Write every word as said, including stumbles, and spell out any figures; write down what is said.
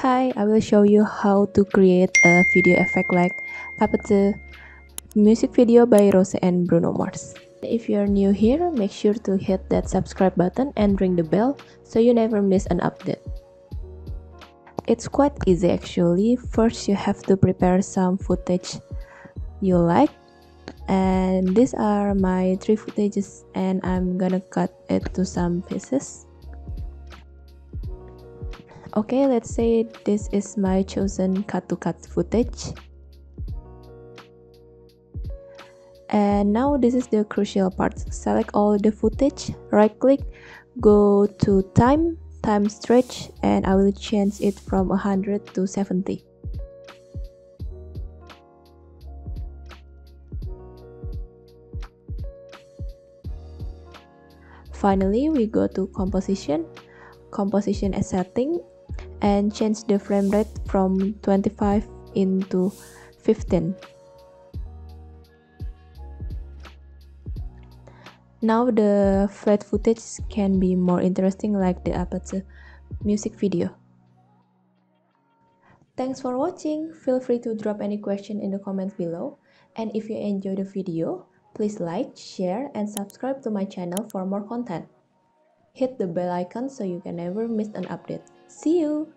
Hi, I will show you how to create a video effect like A P T music video by Rose and Bruno Mars. If you are new here, make sure to hit that subscribe button and ring the bell so you never miss an update. It's quite easy actually. First, you have to prepare some footage you like. And these are my three footages and I'm gonna cut it to some pieces. Okay, let's say this is my chosen cut-to-cut footage. And now this is the crucial part. Select all the footage, right-click, go to time, time stretch, and I will change it from one hundred to seventy. Finally, we go to composition, composition as setting, and change the frame rate from twenty-five into fifteen. Now the flat footage can be more interesting, like the A P T music video. Thanks for watching. Feel free to drop any question in the comments below. And if you enjoy the video, please like, share, and subscribe to my channel for more content. Hit the bell icon so you can never miss an update. See you!